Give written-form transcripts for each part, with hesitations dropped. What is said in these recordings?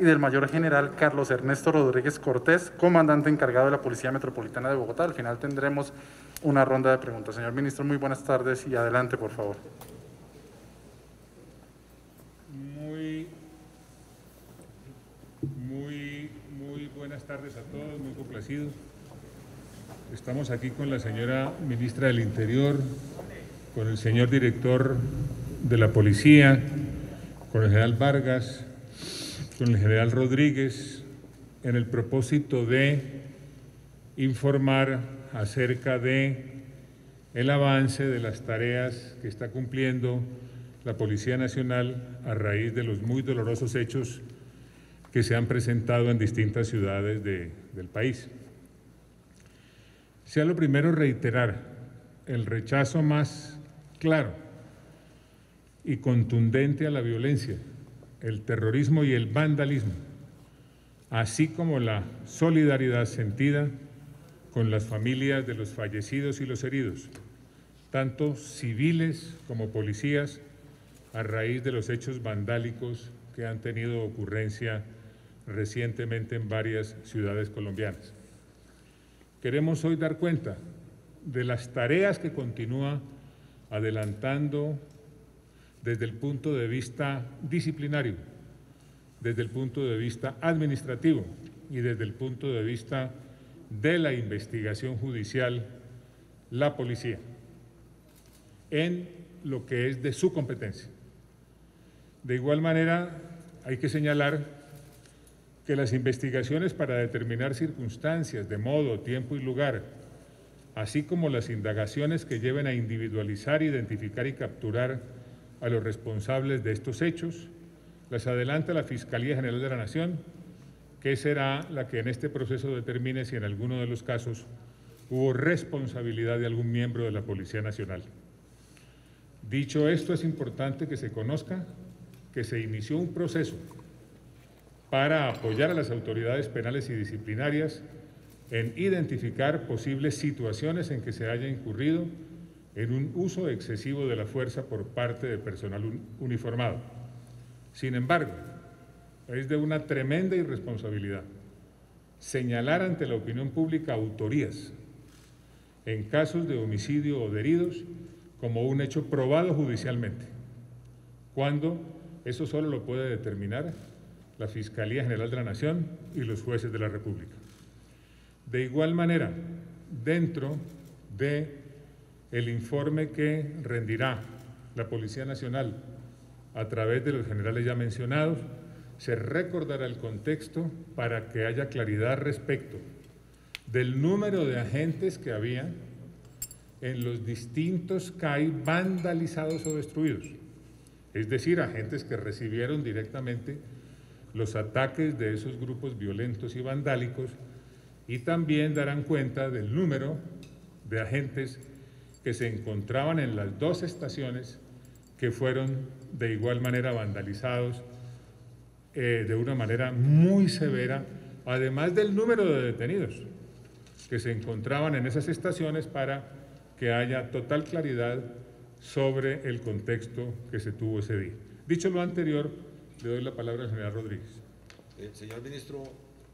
y del Mayor General Carlos Ernesto Rodríguez Cortés, comandante encargado de la Policía Metropolitana de Bogotá. Al final tendremos una ronda de preguntas. Señor Ministro, muy buenas tardes y adelante, por favor. Muy buenas tardes a todos, muy complacidos. Estamos aquí con la señora Ministra del Interior, con el señor Director de la Policía, con el General Vargas, con el General Rodríguez, en el propósito de informar acerca de el avance de las tareas que está cumpliendo la Policía Nacional a raíz de los muy dolorosos hechos que se han presentado en distintas ciudades del país. Sea lo primero reiterar el rechazo más claro y contundente a la violencia, el terrorismo y el vandalismo, así como la solidaridad sentida con las familias de los fallecidos y los heridos, tanto civiles como policías, a raíz de los hechos vandálicos que han tenido ocurrencia recientemente en varias ciudades colombianas. Queremos hoy dar cuenta de las tareas que continúa adelantando desde el punto de vista disciplinario, desde el punto de vista administrativo y desde el punto de vista de la investigación judicial, la policía, en lo que es de su competencia. De igual manera, hay que señalar que las investigaciones para determinar circunstancias de modo, tiempo y lugar, así como las indagaciones que lleven a individualizar, identificar y capturar a los responsables de estos hechos, las adelanta la Fiscalía General de la Nación, que será la que en este proceso determine si en alguno de los casos hubo responsabilidad de algún miembro de la Policía Nacional. Dicho esto, es importante que se conozca que se inició un proceso para apoyar a las autoridades penales y disciplinarias en identificar posibles situaciones en que se haya incurrido en un uso excesivo de la fuerza por parte de personal uniformado. Sin embargo, es de una tremenda irresponsabilidad señalar ante la opinión pública autorías en casos de homicidio o de heridos como un hecho probado judicialmente, cuando eso solo lo puede determinar la Fiscalía General de la Nación y los jueces de la República. De igual manera, dentro del informe que rendirá la Policía Nacional a través de los generales ya mencionados, se recordará el contexto para que haya claridad respecto del número de agentes que había en los distintos CAI vandalizados o destruidos, es decir, agentes que recibieron directamente los ataques de esos grupos violentos y vandálicos, y también darán cuenta del número de agentes que se encontraban en las dos estaciones que fueron de igual manera vandalizados de una manera muy severa, además del número de detenidos que se encontraban en esas estaciones, para que haya total claridad sobre el contexto que se tuvo ese día. Dicho lo anterior, le doy la palabra al general Rodríguez. Señor Ministro,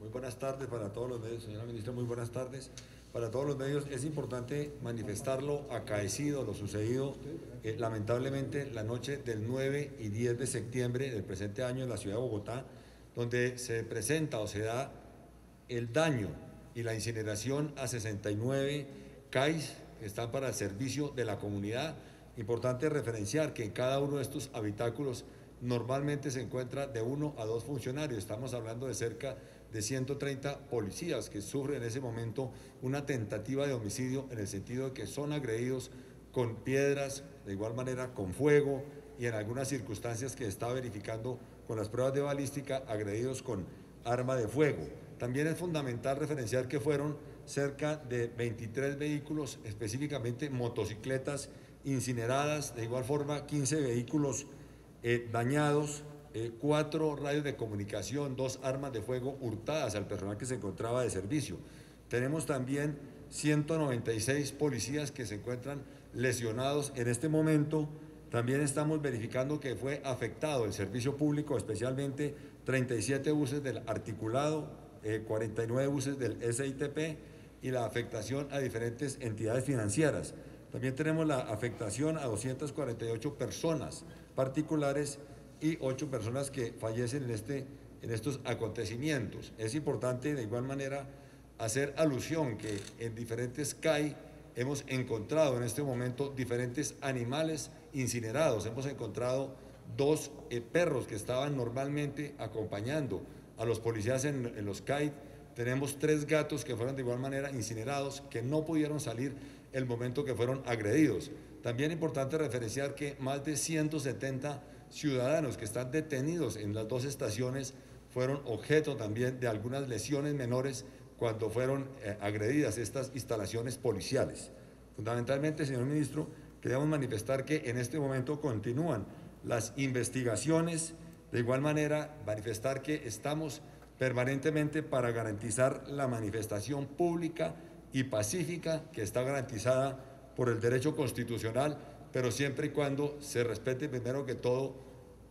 muy buenas tardes para todos los medios. Señora Ministra, muy buenas tardes para todos los medios. Es importante manifestar lo acaecido, lo sucedido lamentablemente la noche del 9 y 10 de septiembre del presente año en la ciudad de Bogotá, donde se presenta o se da el daño y la incineración a 69 CAIs que están para el servicio de la comunidad. Importante referenciar que en cada uno de estos habitáculos normalmente se encuentra de 1 a 2 funcionarios. Estamos hablando de cerca de 130 policías que sufren en ese momento una tentativa de homicidio, en el sentido de que son agredidos con piedras, de igual manera con fuego, y en algunas circunstancias que está verificando con las pruebas de balística, agredidos con arma de fuego. También es fundamental referenciar que fueron cerca de 23 vehículos, específicamente motocicletas, incineradas, de igual forma 15 vehículos dañados, 4 radios de comunicación, 2 armas de fuego hurtadas al personal que se encontraba de servicio. Tenemos también 196 policías que se encuentran lesionados en este momento. También estamos verificando que fue afectado el servicio público, especialmente 37 buses del articulado, 49 buses del SITP y la afectación a diferentes entidades financieras. También tenemos la afectación a 248 personas particulares y 8 personas que fallecen en estos acontecimientos. Es importante de igual manera hacer alusión que en diferentes CAI hemos encontrado en este momento diferentes animales incinerados. Hemos encontrado 2 perros que estaban normalmente acompañando a los policías en los CAI. Tenemos 3 gatos que fueron de igual manera incinerados, que no pudieron salir el momento que fueron agredidos. También es importante referenciar que más de 170 ciudadanos que están detenidos en las 2 estaciones fueron objeto también de algunas lesiones menores cuando fueron agredidas estas instalaciones policiales. Fundamentalmente, señor ministro, queremos manifestar que en este momento continúan las investigaciones, de igual manera manifestar que estamos permanentemente para garantizar la manifestación pública y pacífica que está garantizada por el derecho constitucional, pero siempre y cuando se respete primero que todo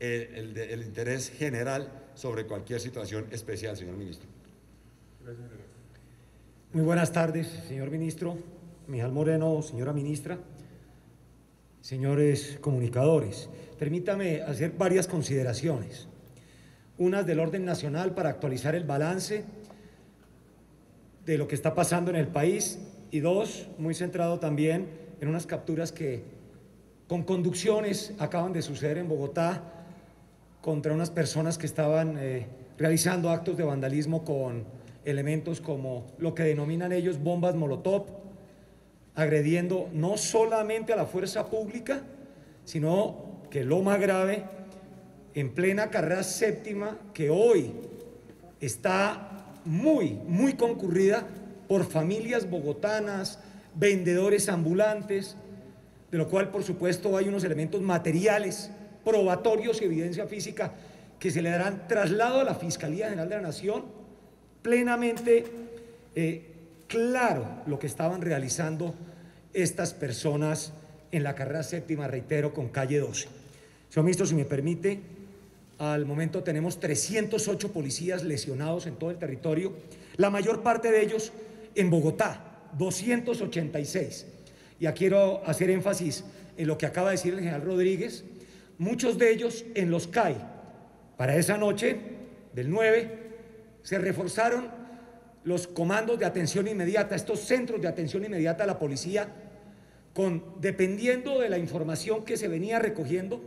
el interés general sobre cualquier situación especial, señor ministro. Muy buenas tardes, señor ministro, Mijal Moreno, señora ministra, señores comunicadores. Permítame hacer varias consideraciones, unas del orden nacional para actualizar el balance de lo que está pasando en el país, y 2, muy centrado también en unas capturas que con conducciones acaban de suceder en Bogotá contra unas personas que estaban realizando actos de vandalismo con elementos como lo que denominan ellos bombas molotov, agrediendo no solamente a la fuerza pública, sino que lo más grave, en plena Carrera Séptima, que hoy está muy concurrida por familias bogotanas, vendedores ambulantes, de lo cual por supuesto hay unos elementos materiales, probatorios y evidencia física que se le darán traslado a la Fiscalía General de la Nación, plenamente claro lo que estaban realizando estas personas en la Carrera Séptima, reitero, con calle 12. Señor ministro, si me permite, al momento tenemos 308 policías lesionados en todo el territorio, la mayor parte de ellos en Bogotá, 286. Y aquí quiero hacer énfasis en lo que acaba de decir el general Rodríguez, muchos de ellos en los CAI. Para esa noche del 9 se reforzaron los comandos de atención inmediata, estos centros de atención inmediata a la policía, dependiendo de la información que se venía recogiendo,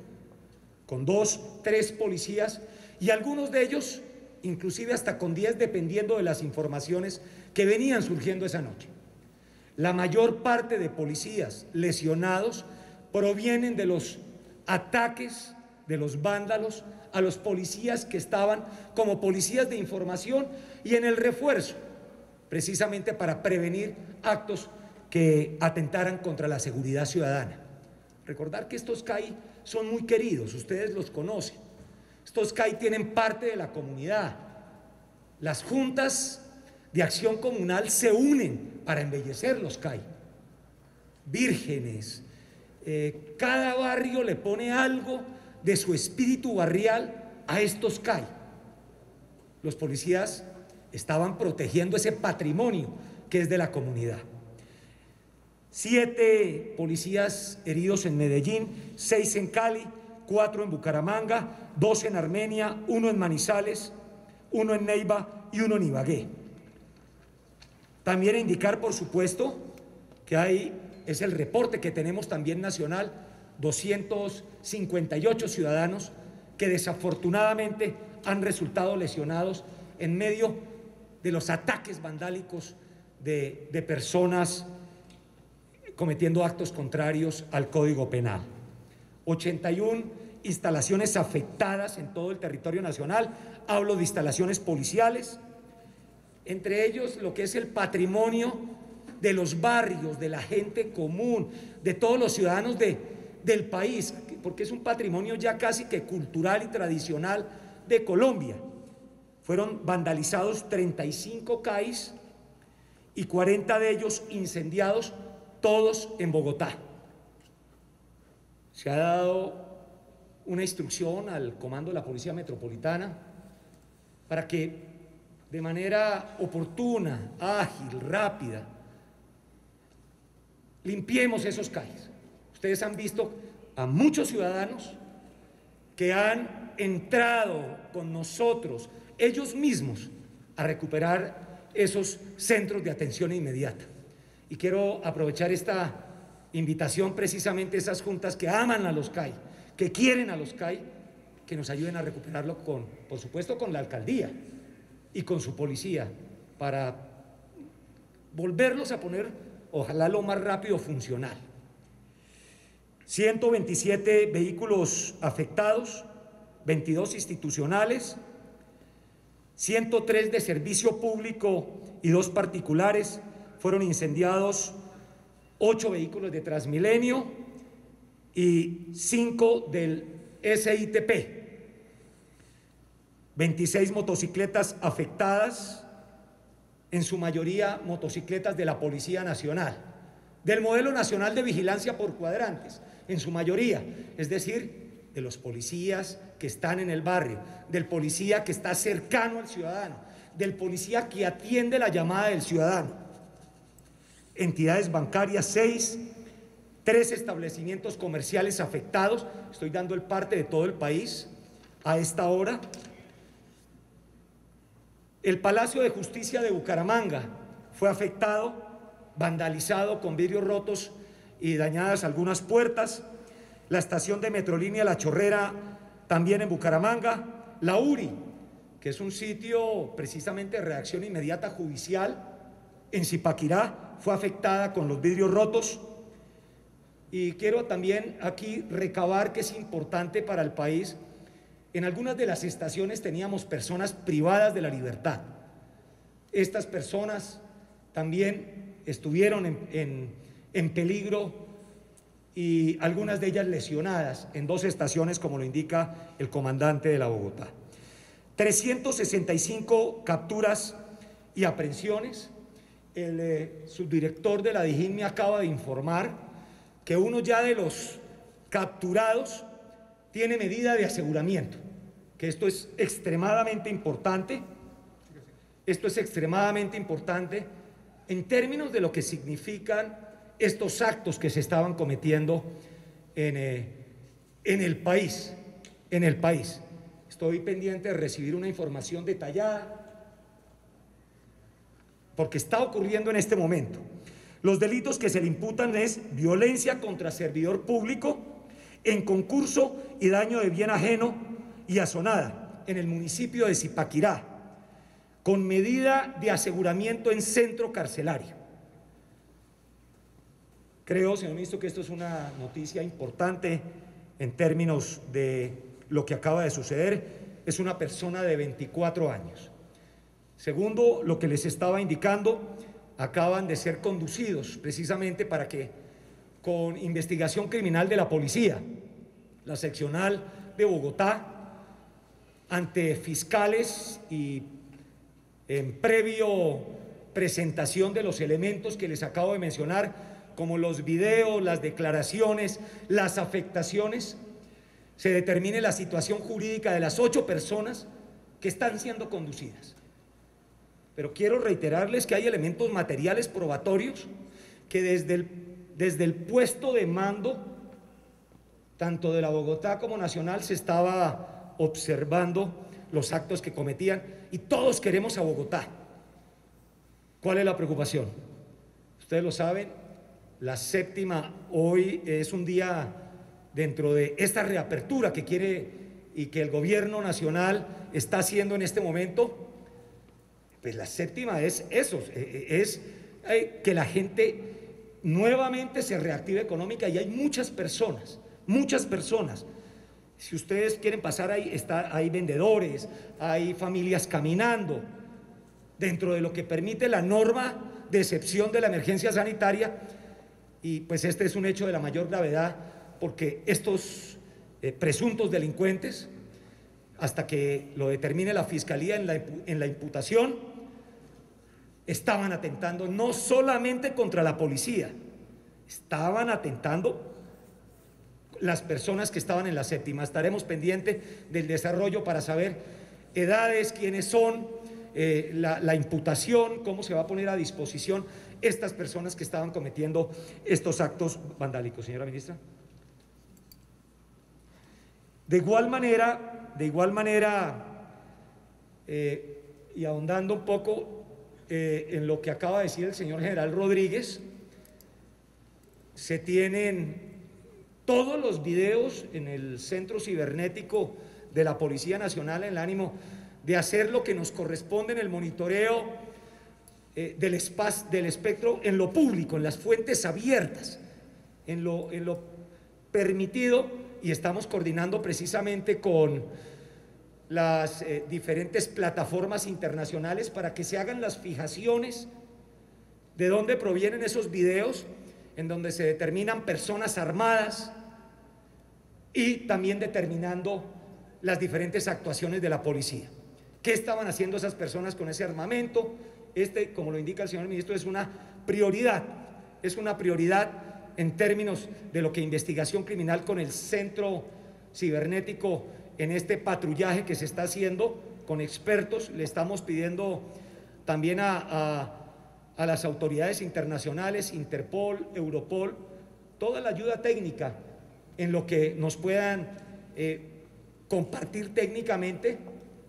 con 2, 3 policías y algunos de ellos inclusive hasta con 10, dependiendo de las informaciones que venían surgiendo esa noche. La mayor parte de policías lesionados provienen de los ataques de los vándalos a los policías que estaban como policías de información y en el refuerzo, precisamente para prevenir actos que atentaran contra la seguridad ciudadana. Recordar que estos CAI son muy queridos, ustedes los conocen. Estos CAI tienen parte de la comunidad. Las juntas de acción comunal se unen para embellecer los CAI. Vírgenes, cada barrio le pone algo de su espíritu barrial a estos CAI. Los policías estaban protegiendo ese patrimonio que es de la comunidad. 7 policías heridos en Medellín, 6 en Cali, 4 en Bucaramanga, 2 en Armenia, 1 en Manizales, 1 en Neiva y 1 en Ibagué. También indicar, por supuesto, que ahí es el reporte que tenemos también nacional, 258 ciudadanos que desafortunadamente han resultado lesionados en medio de los ataques vandálicos de personas cometiendo actos contrarios al Código Penal. 81 instalaciones afectadas en todo el territorio nacional, hablo de instalaciones policiales, entre ellos lo que es el patrimonio de los barrios, de la gente común, de todos los ciudadanos del país, porque es un patrimonio ya casi que cultural y tradicional de Colombia. Fueron vandalizados 35 CAIs y 40 de ellos incendiados, todos en Bogotá. Se ha dado una instrucción al comando de la Policía Metropolitana para que de manera oportuna, ágil, rápida, limpiemos esos calles. Ustedes han visto a muchos ciudadanos que han entrado con nosotros, ellos mismos, a recuperar esos centros de atención inmediata. Y quiero aprovechar esta invitación precisamente a esas juntas que aman a los CAI, que quieren a los CAI, que nos ayuden a recuperarlo, por supuesto, con la alcaldía y con su policía, para volverlos a poner, ojalá lo más rápido, funcional. 127 vehículos afectados, 22 institucionales, 103 de servicio público y 2 particulares. Fueron incendiados 8 vehículos de Transmilenio y 5 del SITP, 26 motocicletas afectadas, en su mayoría motocicletas de la Policía Nacional, del modelo nacional de vigilancia por cuadrantes, en su mayoría, es decir, de los policías que están en el barrio, del policía que está cercano al ciudadano, del policía que atiende la llamada del ciudadano. Entidades bancarias, 6, 3 establecimientos comerciales afectados. Estoy dando el parte de todo el país a esta hora. El Palacio de Justicia de Bucaramanga fue afectado, vandalizado, con vidrios rotos y dañadas algunas puertas. La estación de Metrolínea La Chorrera, también en Bucaramanga. La URI, que es un sitio precisamente de reacción inmediata judicial en Zipaquirá, fue afectada con los vidrios rotos. Y quiero también aquí recabar que es importante para el país. En algunas de las estaciones teníamos personas privadas de la libertad. Estas personas también estuvieron en peligro, y algunas de ellas lesionadas en 2 estaciones, como lo indica el comandante de la Bogotá. 365 capturas y aprehensiones. El subdirector de la DIJÍN me acaba de informar que uno ya de los capturados tiene medida de aseguramiento, que esto es extremadamente importante. Esto es extremadamente importante en términos de lo que significan estos actos que se estaban cometiendo en el país. Estoy pendiente de recibir una información detallada, porque está ocurriendo en este momento. Los delitos que se le imputan es violencia contra servidor público, en concurso y daño de bien ajeno y azonada en el municipio de Zipaquirá, con medida de aseguramiento en centro carcelario. Creo, señor ministro, que esto es una noticia importante en términos de lo que acaba de suceder. Es una persona de 24 años. Segundo, lo que les estaba indicando, acaban de ser conducidos precisamente para que, con investigación criminal de la policía, la seccional de Bogotá, ante fiscales y en previo presentación de los elementos que les acabo de mencionar, como los videos, las declaraciones, las afectaciones, se determine la situación jurídica de las 8 personas que están siendo conducidas. Pero quiero reiterarles que hay elementos materiales probatorios que desde el puesto de mando, tanto de la Bogotá como nacional, se estaba observando los actos que cometían, y todos queremos a Bogotá. ¿Cuál es la preocupación? Ustedes lo saben, la séptima hoy es un día dentro de esta reapertura que quiere y que el gobierno nacional está haciendo en este momento. Pues la séptima es eso, es que la gente nuevamente se reactive económica, y hay muchas personas. Si ustedes quieren pasar ahí, hay vendedores, hay familias caminando, dentro de lo que permite la norma de excepción de la emergencia sanitaria, y pues este es un hecho de la mayor gravedad, porque estos presuntos delincuentes, hasta que lo determine la Fiscalía en la imputación, estaban atentando no solamente contra la policía, estaban atentando las personas que estaban en la séptima. Estaremos pendientes del desarrollo para saber edades, quiénes son, la imputación, cómo se va a poner a disposición estas personas que estaban cometiendo estos actos vandálicos, señora ministra. De igual manera, y ahondando un poco en lo que acaba de decir el señor general Rodríguez, se tienen todos los videos en el Centro Cibernético de la Policía Nacional en el ánimo de hacer lo que nos corresponde en el monitoreo del espectro en lo público, en las fuentes abiertas, en lo permitido, y estamos coordinando precisamente con las diferentes plataformas internacionales para que se hagan las fijaciones de dónde provienen esos videos, en donde se determinan personas armadas y también determinando las diferentes actuaciones de la policía. ¿Qué estaban haciendo esas personas con ese armamento? Este, como lo indica el señor ministro, es una prioridad en términos de lo que investigación criminal con el Centro Cibernético, en este patrullaje que se está haciendo con expertos. Le estamos pidiendo también a las autoridades internacionales, Interpol, Europol, toda la ayuda técnica en lo que nos puedan compartir técnicamente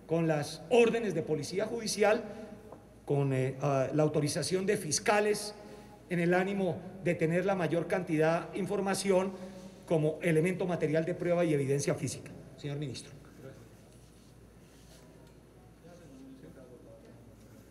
con las órdenes de policía judicial, con la autorización de fiscales, en el ánimo de tener la mayor cantidad de información como elemento material de prueba y evidencia física. Señor ministro.